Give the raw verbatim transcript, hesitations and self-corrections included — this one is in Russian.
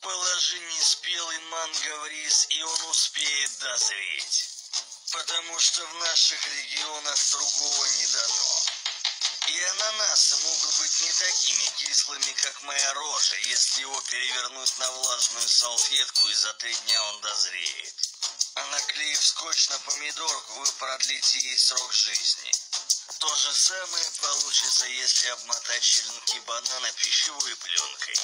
Положи неспелый манго в рис, и он успеет дозреть. Потому что в наших регионах другого не дано. И ананасы могут быть не такими кислыми, как моя рожа, если его перевернуть на влажную салфетку, и за три дня он дозреет. А наклеив скотч на помидорку, вы продлите ей срок жизни. То же самое получится, если обмотать черенки банана пищевой пленкой.